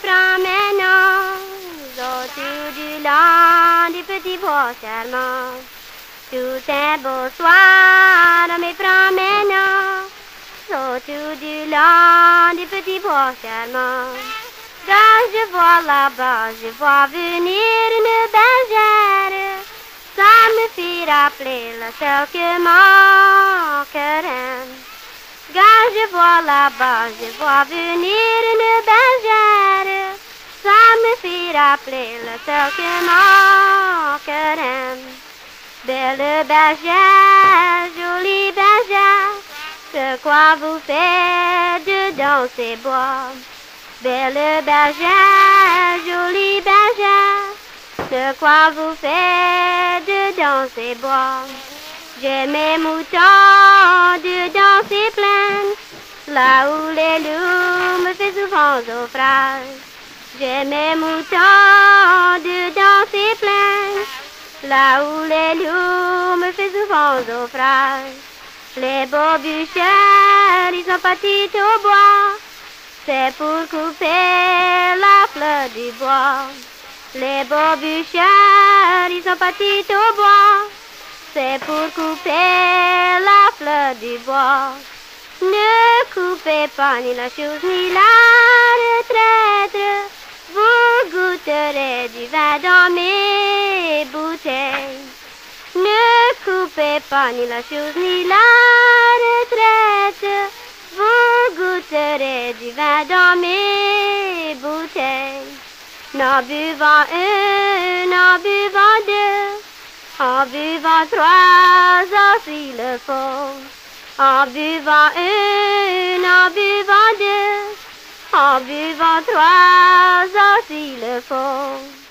promenant autour du land du petit bois charmant. Tout un beau soir en me promenant autour du land du petit bois charmant. Quand je vois là-bas, je vois venir une bergère, ça me fit rappeler la celle que mon cœur aime. Quand je vois là-bas, je vois venir une bergère, ça me fit rappeler la celle que mon cœur aime. Belle bergère, jolie bergère, de quoi vous faites dans ces bois? Belle bergère, jolie bergère, de quoi vous faites dans ces bois? J'ai mes moutons dedans ces plaines, là où les loups me font souvent naufrage. J'ai mes moutons dedans ces plaines, là où les loups me font souvent naufrage. Les beaux bûchers, ils sont partis au bois, c'est pour couper la fleur du bois. Les beaux bûchers, ils sont partis au bois, c'est pour couper la fleur du bois. Ne coupez pas ni la chose ni la retraite, vous goûterez du vin dans mes bouteilles. Ne coupez pas ni la chose ni la retraite, vous goûterez du vin dans mes bouteilles. N'en buvant un, n'en buvant deux, en buvant trois aussi le faut. En buvant un, en buvant deux, en buvant trois aussi le faut.